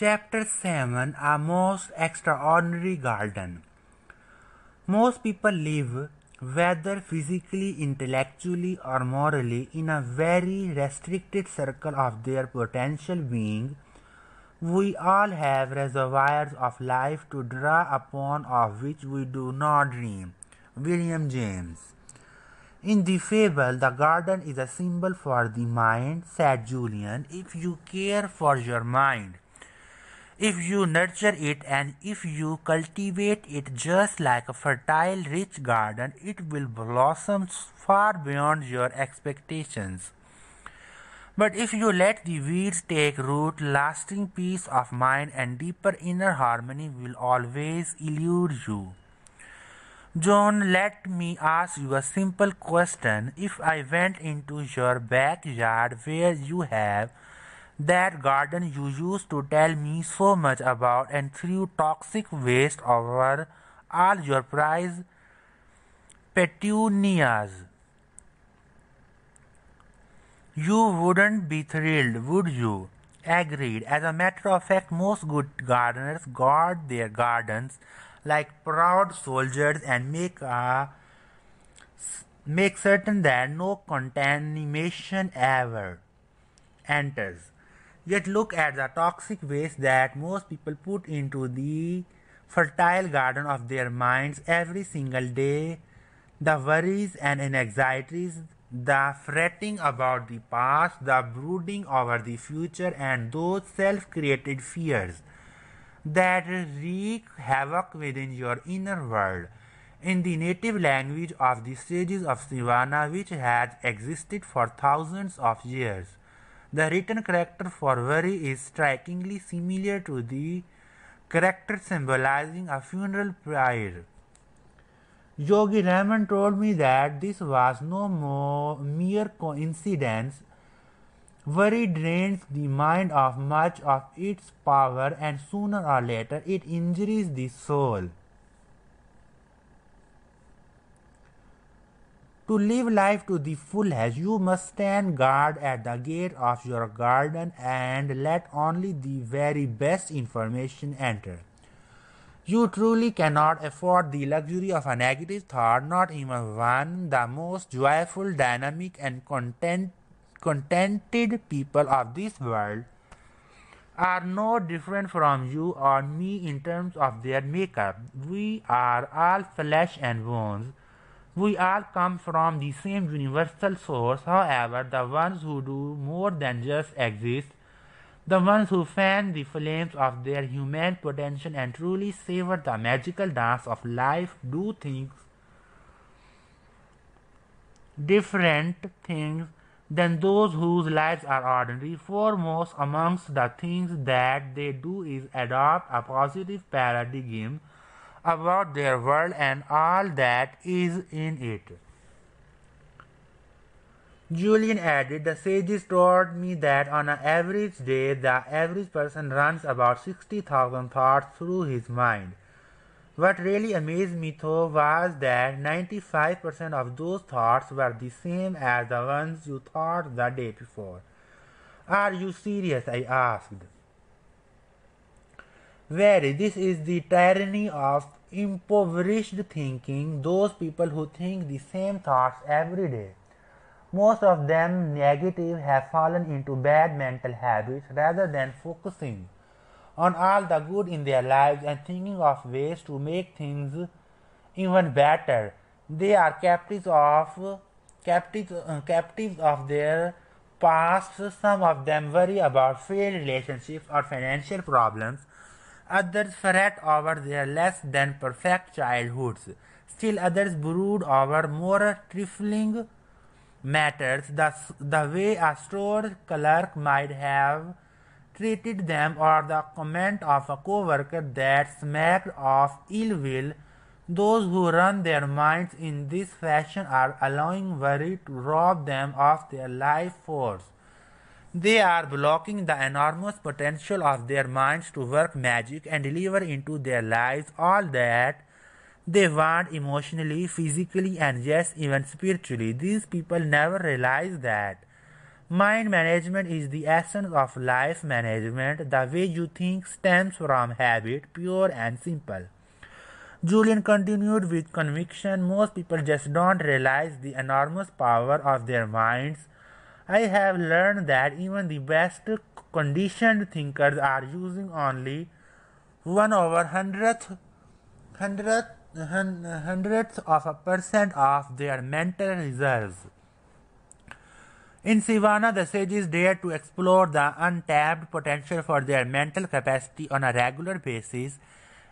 Chapter 7, A Most Extraordinary Garden. Most people live, whether physically, intellectually or morally, in a very restricted circle of their potential being. We all have reservoirs of life to draw upon of which we do not dream. William James. In the fable, the garden is a symbol for the mind, said Julian, if you care for your mind. If you nurture it and if you cultivate it just like a fertile, rich garden, it will blossom far beyond your expectations. But if you let the weeds take root, lasting peace of mind and deeper inner harmony will always elude you. John, let me ask you a simple question. If I went into your backyard where you have that garden you used to tell me so much about and threw toxic waste over all your prized petunias, you wouldn't be thrilled, would you? Agreed. As a matter of fact, most good gardeners guard their gardens like proud soldiers and make certain that no contamination ever enters. Yet look at the toxic waste that most people put into the fertile garden of their minds every single day. The worries and anxieties, the fretting about the past, the brooding over the future, and those self-created fears that wreak havoc within your inner world. In the native language of the sages of Sivana, which has existed for thousands of years, the written character for worry is strikingly similar to the character symbolizing a funeral pyre. Yogi Raman told me that this was no mere coincidence. Worry drains the mind of much of its power, and sooner or later it injures the soul. To live life to the fullest, you must stand guard at the gate of your garden and let only the very best information enter. You truly cannot afford the luxury of a negative thought, not even one. The most joyful, dynamic and contented people of this world are no different from you or me in terms of their makeup. We are all flesh and bones. We all come from the same universal source. However, the ones who do more than just exist, the ones who fan the flames of their human potential and truly savor the magical dance of life, do different things than those whose lives are ordinary. Foremost amongst the things that they do is adopt a positive paradigm about their world and all that is in it. Julian added, the sages taught me that on an average day, the average person runs about 60,000 thoughts through his mind. What really amazed me though was that 95% of those thoughts were the same as the ones you thought the day before. Are you serious? I asked. Very. This is the tyranny of impoverished thinking, those people who think the same thoughts every day. Most of them negative, have fallen into bad mental habits rather than focusing on all the good in their lives and thinking of ways to make things even better. They are captives of their past. Some of them worry about failed relationships or financial problems. Others fret over their less than perfect childhoods. Still others brood over more trifling matters, the way a store clerk might have treated them, or the comment of a co-worker that smacked of ill will. Those who run their minds in this fashion are allowing worry to rob them of their life force. They are blocking the enormous potential of their minds to work magic and deliver into their lives all that they want, emotionally, physically, and yes, even spiritually. These people never realize that Mind management is the essence of life management. The way you think stems from habit, pure and simple. Julian continued with conviction, most people just don't realize the enormous power of their minds. I have learned that even the best conditioned thinkers are using only 1/100th of a percent of their mental reserves. In Sivana, the sages dare to explore the untapped potential for their mental capacity on a regular basis,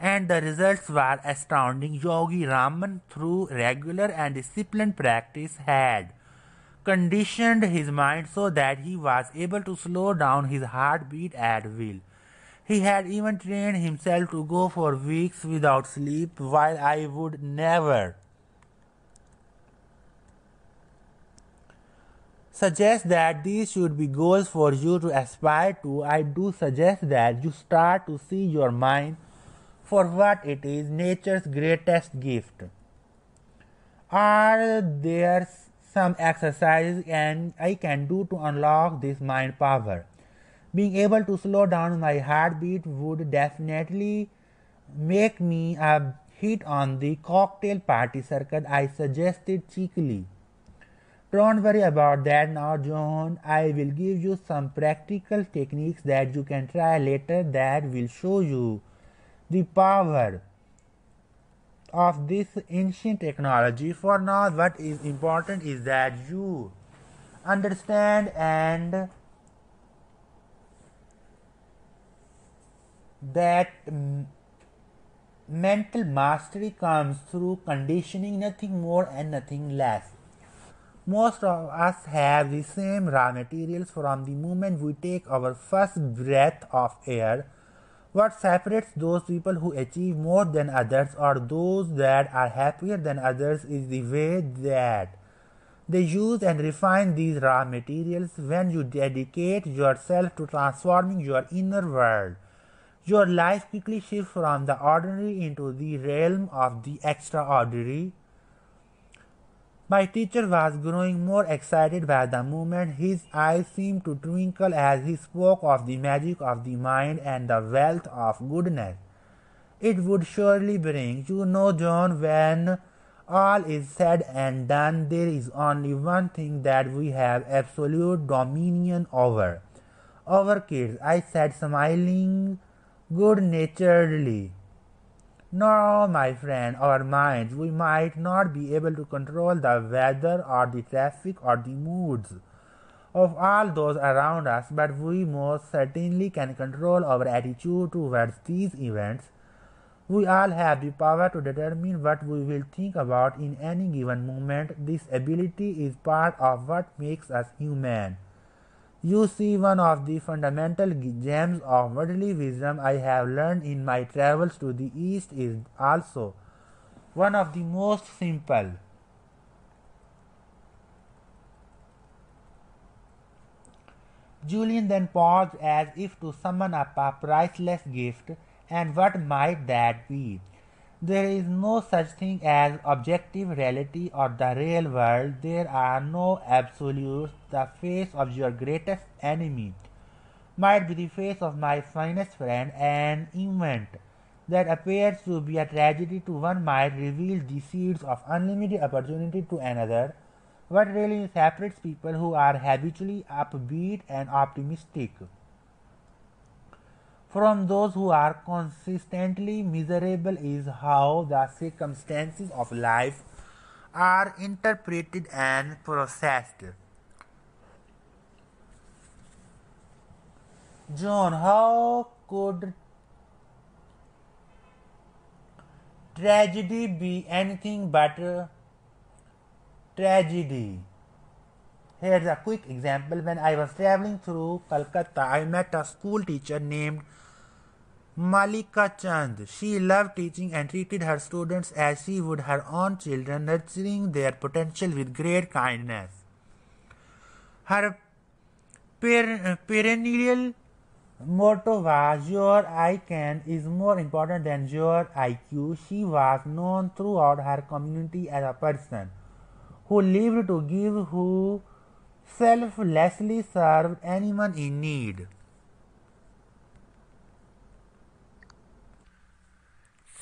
and the results were astounding. Yogi Raman, through regular and disciplined practice, had conditioned his mind so that he was able to slow down his heartbeat at will. He had even trained himself to go for weeks without sleep, while I would never suggest that these should be goals for you to aspire to. I do suggest that you start to see your mind for what it is, nature's greatest gift. Are there some exercises I can do to unlock this mind power? Being able to slow down my heartbeat would definitely make me a hit on the cocktail party circuit, I suggested cheekily. Don't worry about that now, John. I will give you some practical techniques that you can try later that will show you the power of this ancient technology. For now, what is important is that you understand and that mental mastery comes through conditioning, nothing more and nothing less. Most of us have the same raw materials from the moment we take our first breath of air. What separates those people who achieve more than others, or those that are happier than others, is the way that they use and refine these raw materials. When you dedicate yourself to transforming your inner world, your life quickly shifts from the ordinary into the realm of the extraordinary. My teacher was growing more excited by the moment. His eyes seemed to twinkle as he spoke of the magic of the mind and the wealth of goodness it would surely bring. You know, John, when all is said and done, there is only one thing that we have absolute dominion over: our kids, I said, smiling good-naturedly. No, my friend, our minds. We might not be able to control the weather or the traffic or the moods of all those around us, but we most certainly can control our attitude towards these events. We all have the power to determine what we will think about in any given moment. This ability is part of what makes us human. You see, one of the fundamental gems of worldly wisdom I have learned in my travels to the East is also one of the most simple. Julian then paused, as if to summon up a priceless gift. And what might that be? There is no such thing as objective reality or the real world. There are no absolutes. The face of your greatest enemy might be the face of my finest friend. An event that appears to be a tragedy to one might reveal the seeds of unlimited opportunity to another. What really separates people who are habitually upbeat and optimistic from those who are consistently miserable is how the circumstances of life are interpreted and processed. John, how could tragedy be anything but tragedy? Here's a quick example. When I was traveling through Kolkata, I met a school teacher named Malika Chand. She loved teaching and treated her students as she would her own children, nurturing their potential with great kindness. Her perennial motto was, "Your I can is more important than your IQ." She was known throughout her community as a person who lived to give, who selflessly serve anyone in need.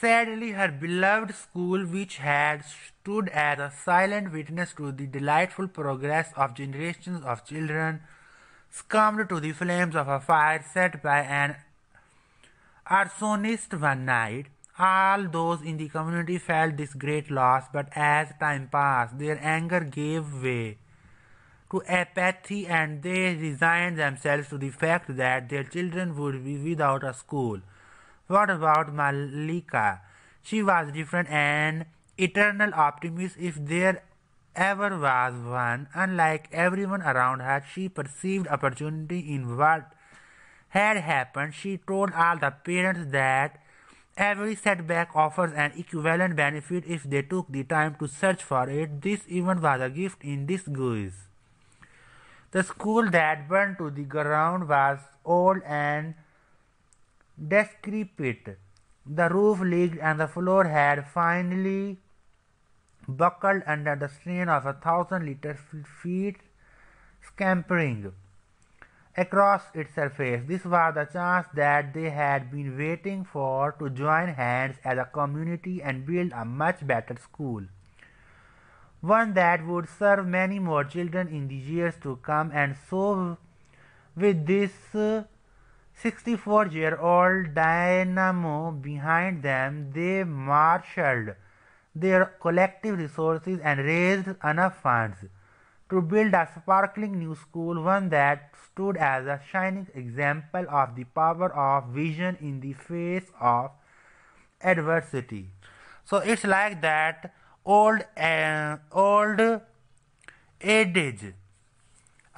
Sadly, her beloved school, which had stood as a silent witness to the delightful progress of generations of children, succumbed to the flames of a fire set by an arsonist one night. All those in the community felt this great loss, but as time passed, their anger gave way to apathy, and they resigned themselves to the fact that their children would be without a school. What about Malika? She was different, an eternal optimist if there ever was one. Unlike everyone around her, she perceived opportunity in what had happened. She told all the parents that every setback offers an equivalent benefit if they took the time to search for it. This even was a gift in disguise. The school that burned to the ground was old and decrepit. The roof leaked and the floor had finally buckled under the strain of 1,000 feet scampering across its surface. This was the chance that they had been waiting for, to join hands as a community and build a much better school, one that would serve many more children in the years to come. And so with this 64-year-old dynamo behind them, they marshaled their collective resources and raised enough funds to build a sparkling new school, one that stood as a shining example of the power of vision in the face of adversity. So it's like that old adage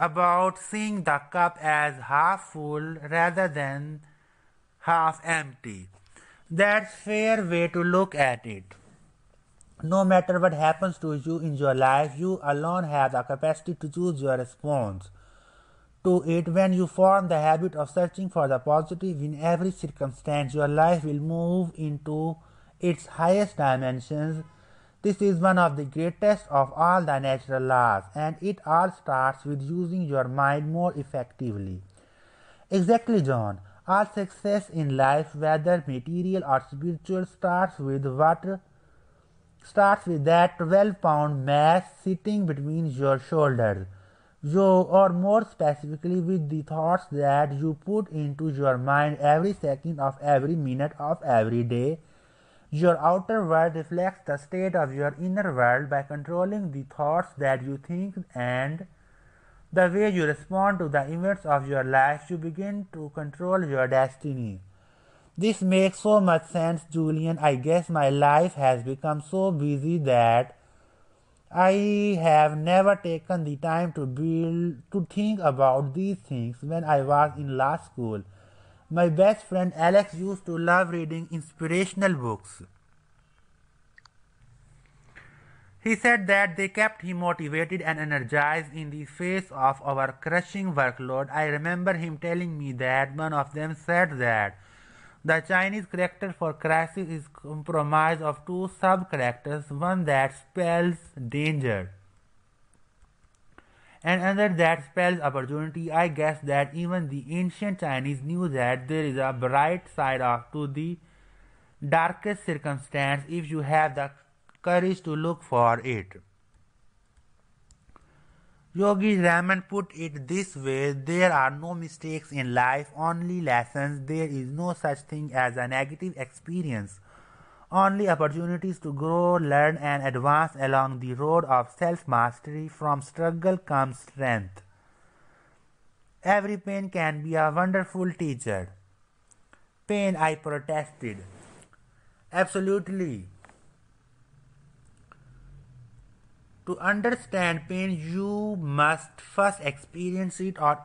about seeing the cup as half full rather than half empty. That's fair way to look at it. No matter what happens to you in your life, you alone have the capacity to choose your response to it. When you form the habit of searching for the positive in every circumstance, your life will move into its highest dimensions. This is one of the greatest of all the natural laws, and it all starts with using your mind more effectively. Exactly, John. All success in life, whether material or spiritual, starts with that 12-pound mass sitting between your shoulders, or more specifically with the thoughts that you put into your mind every second of every minute of every day. Your outer world reflects the state of your inner world. By controlling the thoughts that you think and the way you respond to the events of your life, you begin to control your destiny. This makes so much sense, Julian. I guess my life has become so busy that I have never taken the time to think about these things. When I was in law school, my best friend Alex used to love reading inspirational books. He said that they kept him motivated and energized in the face of our crushing workload. I remember him telling me that one of them said that the Chinese character for crisis is comprised of two sub-characters, one that spells danger and another that spells opportunity. I guess that even the ancient Chinese knew that there is a bright side to the darkest circumstance if you have the courage to look for it. Yogi Raman put it this way: there are no mistakes in life, only lessons. There is no such thing as a negative experience, only opportunities to grow, learn, and advance along the road of self-mastery. From struggle comes strength. Every pain can be a wonderful teacher. Pain, I protested. Absolutely. To understand pain, you must first experience it. Or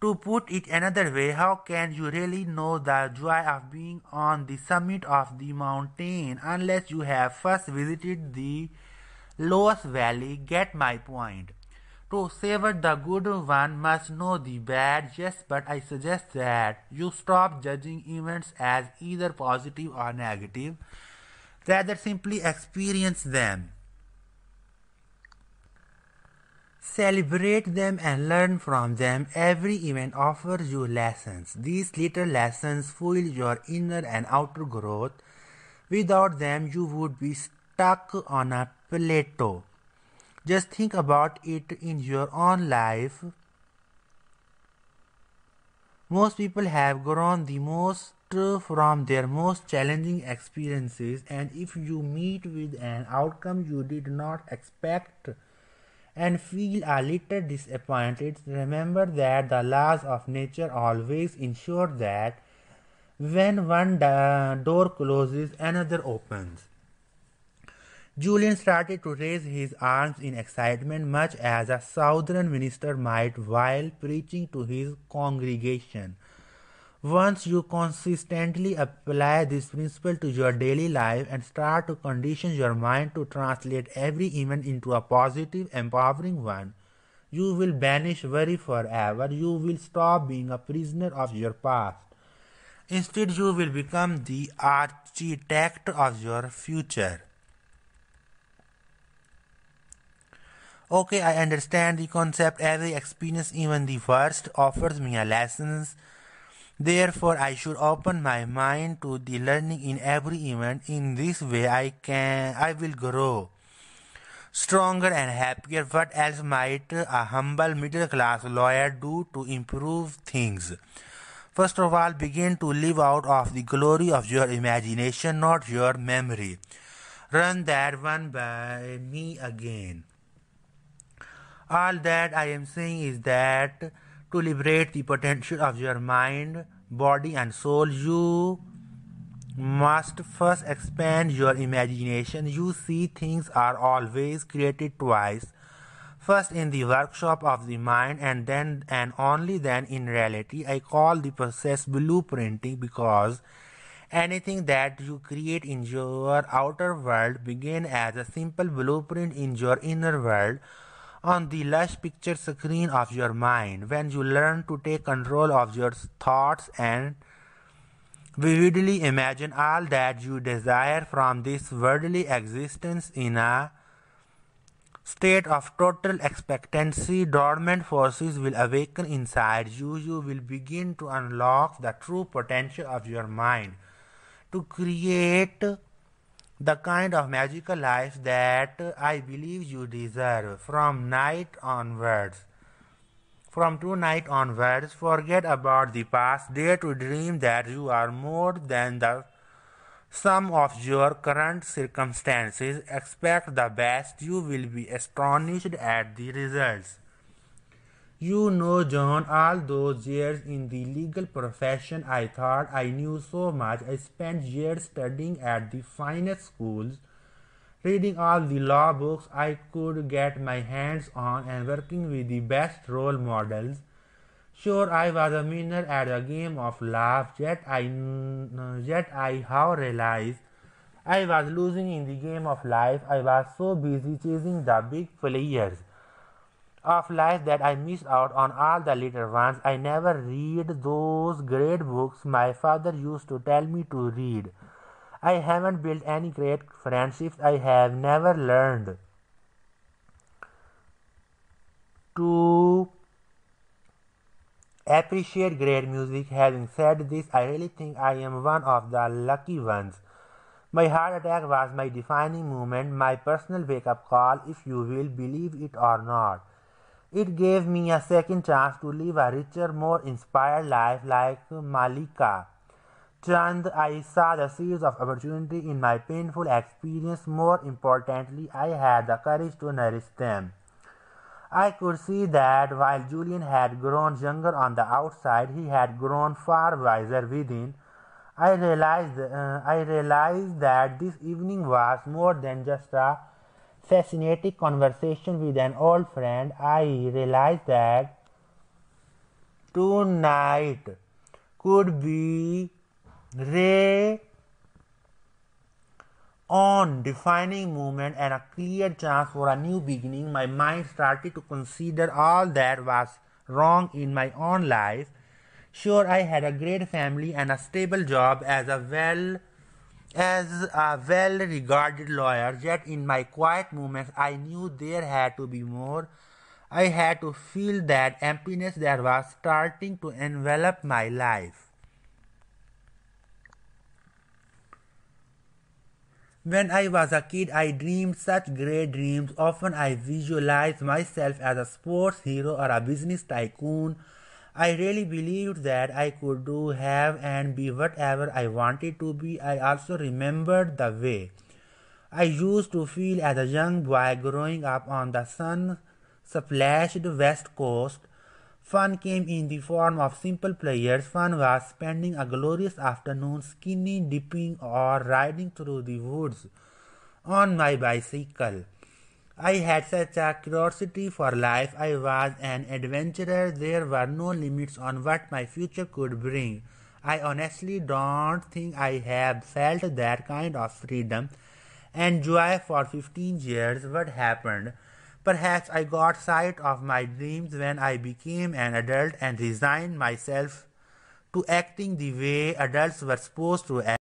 to put it another way, how can you really know the joy of being on the summit of the mountain unless you have first visited the lowest valley? Get my point. To savor the good, one must know the bad. Yes, but I suggest that you stop judging events as either positive or negative. Rather, simply experience them. Celebrate them and learn from them. Every event offers you lessons. These little lessons fuel your inner and outer growth. Without them, you would be stuck on a plateau. Just think about it in your own life. Most people have grown the most from their most challenging experiences, and if you meet with an outcome you did not expect and feel a little disappointed, remember that the laws of nature always ensure that when one door closes, another opens. Julian started to raise his arms in excitement, much as a southern minister might while preaching to his congregation. Once you consistently apply this principle to your daily life and start to condition your mind to translate every event into a positive, empowering one, you will banish worry forever. You will stop being a prisoner of your past. Instead, you will become the architect of your future. Okay, I understand the concept. Every experience, even the worst, offers me a lesson. Therefore, I should open my mind to the learning in every event. In this way, I will grow stronger and happier. What else might a humble middle-class lawyer do to improve things? First of all, begin to live out of the glory of your imagination, not your memory. Run that one by me again. All that I am saying is that to liberate the potential of your mind, body and soul, you must first expand your imagination. You see, things are always created twice, first in the workshop of the mind and then and only then in reality. I call the process blueprinting, because anything that you create in your outer world begins as a simple blueprint in your inner world, on the lush picture screen of your mind. When you learn to take control of your thoughts and vividly imagine all that you desire from this worldly existence in a state of total expectancy, dormant forces will awaken inside you. You will begin to unlock the true potential of your mind to create the kind of magical life that I believe you deserve. From tonight onwards, forget about the past. Dare to dream that you are more than the sum of your current circumstances. Expect the best. You will be astonished at the results. You know, John, all those years in the legal profession, I thought I knew so much. I spent years studying at the finest schools, reading all the law books I could get my hands on, and working with the best role models. Sure, I was a winner at the game of life, yet I realized I was losing in the game of life. I was so busy chasing the big players of life that I missed out on all the little ones. I never read those great books my father used to tell me to read. I haven't built any great friendships. I have never learned to appreciate great music. Having said this, I really think I am one of the lucky ones. My heart attack was my defining moment, my personal wake-up call, if you will, believe it or not. It gave me a second chance to live a richer, more inspired life like Malika Chand. I saw the seeds of opportunity in my painful experience. More importantly, I had the courage to nourish them. I could see that while Julian had grown younger on the outside, he had grown far wiser within. I realized that this evening was more than just a fascinating conversation with an old friend. I realized that tonight could be a defining moment and a clear chance for a new beginning. My mind started to consider all that was wrong in my own life. Sure, I had a great family and a stable job as a well-regarded lawyer, yet in my quiet moments I knew there had to be more. I had to feel that emptiness that was starting to envelop my life. When I was a kid, I dreamed such great dreams. Often I visualized myself as a sports hero or a business tycoon. I really believed that I could do, have, and be whatever I wanted to be. I also remembered the way I used to feel as a young boy growing up on the sun-splashed west coast. Fun came in the form of simple pleasures. Fun was spending a glorious afternoon skinny dipping or riding through the woods on my bicycle. I had such a curiosity for life. I was an adventurer. There were no limits on what my future could bring. I honestly don't think I have felt that kind of freedom and joy for 15 years. What happened? Perhaps I got sight of my dreams when I became an adult and resigned myself to acting the way adults were supposed to act.